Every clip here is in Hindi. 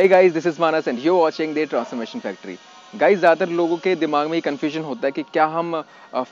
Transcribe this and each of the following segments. Hey guys, this is Manas and you watching the transformation factory. Guys, ज़्यादातर लोगों के दिमाग में ये कन्फ्यूजन होता है कि क्या हम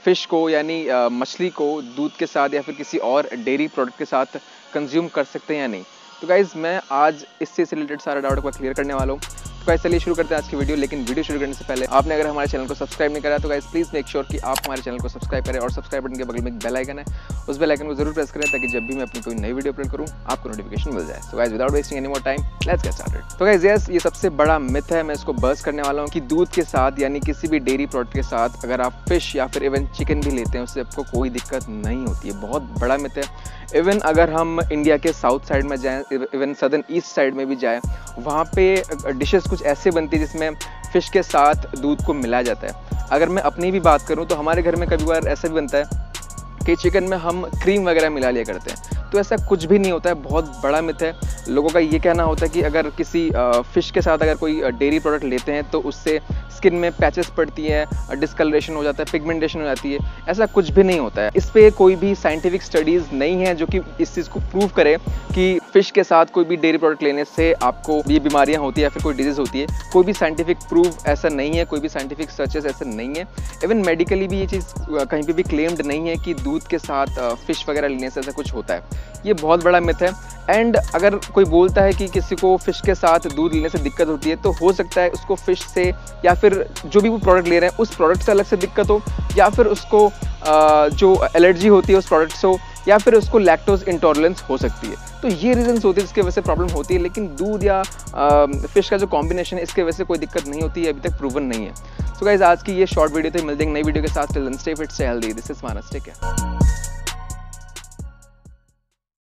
फ़िश को यानी मछली को दूध के साथ या फिर किसी और डेयरी प्रोडक्ट के साथ कंज्यूम कर सकते हैं या नहीं। तो गाइस, मैं आज इससे रिलेटेड सारा डाउट को क्लियर करने वाला हूँ। तो गाइस, चलिए शुरू करते हैं आज की वीडियो। लेकिन वीडियो शुरू करने से पहले आपने अगर हमारे चैनल को सब्सक्राइब नहीं करा तो गाइस प्लीज़ मेक श्योर कि आप हमारे चैनल को सब्सक्राइब करें और सब्सक्राइब बटन के बगल में एक बेल आइकन है, उस बेल आइकन को जरूर प्रेस करें ताकि जब भी मैं अपनी कोई नई वीडियो अपलोड करूँ आपको नोटिफिकेशन मिल जाए। So guys, without wasting any more time let's get started. तो गाइस, यस, ये सबसे बड़ा मिथ है, मैं इसको बर्स्ट करने वाला हूँ कि दूध के साथ यानी किसी भी डेयरी प्रोडक्ट के साथ अगर आप फिश या फिर इवन चिकन भी लेते हैं उससे आपको कोई दिक्कत नहीं होती है। बहुत बड़ा मिथ है। इवन अगर हम इंडिया के साउथ साइड में जाएँ, इवन सदर्न ईस्ट साइड में भी जाएँ, वहाँ पे डिशेस कुछ ऐसे बनती है जिसमें फ़िश के साथ दूध को मिलाया जाता है। अगर मैं अपनी भी बात करूँ तो हमारे घर में कभी बार ऐसा भी बनता है कि चिकन में हम क्रीम वगैरह मिला लिया करते हैं, तो ऐसा कुछ भी नहीं होता है। बहुत बड़ा मिथ है। लोगों का ये कहना होता है कि अगर किसी फ़िश के साथ अगर कोई डेयरी प्रोडक्ट लेते हैं तो उससे स्किन में पैचेस पड़ती हैं, डिस्कलरेशन हो जाता है, पिगमेंटेशन हो जाती है। ऐसा कुछ भी नहीं होता है। इस पर कोई भी साइंटिफिक स्टडीज़ नहीं है जो कि इस चीज़ को प्रूव करे कि फ़िश के साथ कोई भी डेयरी प्रोडक्ट लेने से आपको ये बीमारियां होती है या फिर कोई डिजीज़ होती है। कोई भी साइंटिफिक प्रूफ ऐसा नहीं है, कोई भी साइंटिफिक सर्चेस ऐसा नहीं है। इवन मेडिकली भी ये चीज़ कहीं पर भी क्लेम्ड नहीं है कि दूध के साथ फ़िश वगैरह लेने से ऐसा कुछ होता है। ये बहुत बड़ा मिथ है। एंड अगर कोई बोलता है कि किसी को फ़िश के साथ दूध लेने से दिक्कत होती है तो हो सकता है उसको फ़िश से या फिर जो भी वो प्रोडक्ट ले रहे हैं उस प्रोडक्ट से अलग से दिक्कत हो, या फिर उसको जो एलर्जी होती है उस प्रोडक्ट से हो, या फिर उसको लैक्टोज इंटॉलरेंस हो सकती है। तो ये रीजंस होते हैं जिसके वजह से प्रॉब्लम होती है। लेकिन दूध या फ़िश का जो कॉम्बिनेशन है इसके वजह से कोई दिक्कत नहीं होती है, अभी तक प्रूवन नहीं है। सो गाइस, आज की ये शॉर्ट वीडियो तो मिलते हैं नई वीडियो के साथ। Till then stay fit, stay healthy. This is Manas, take care.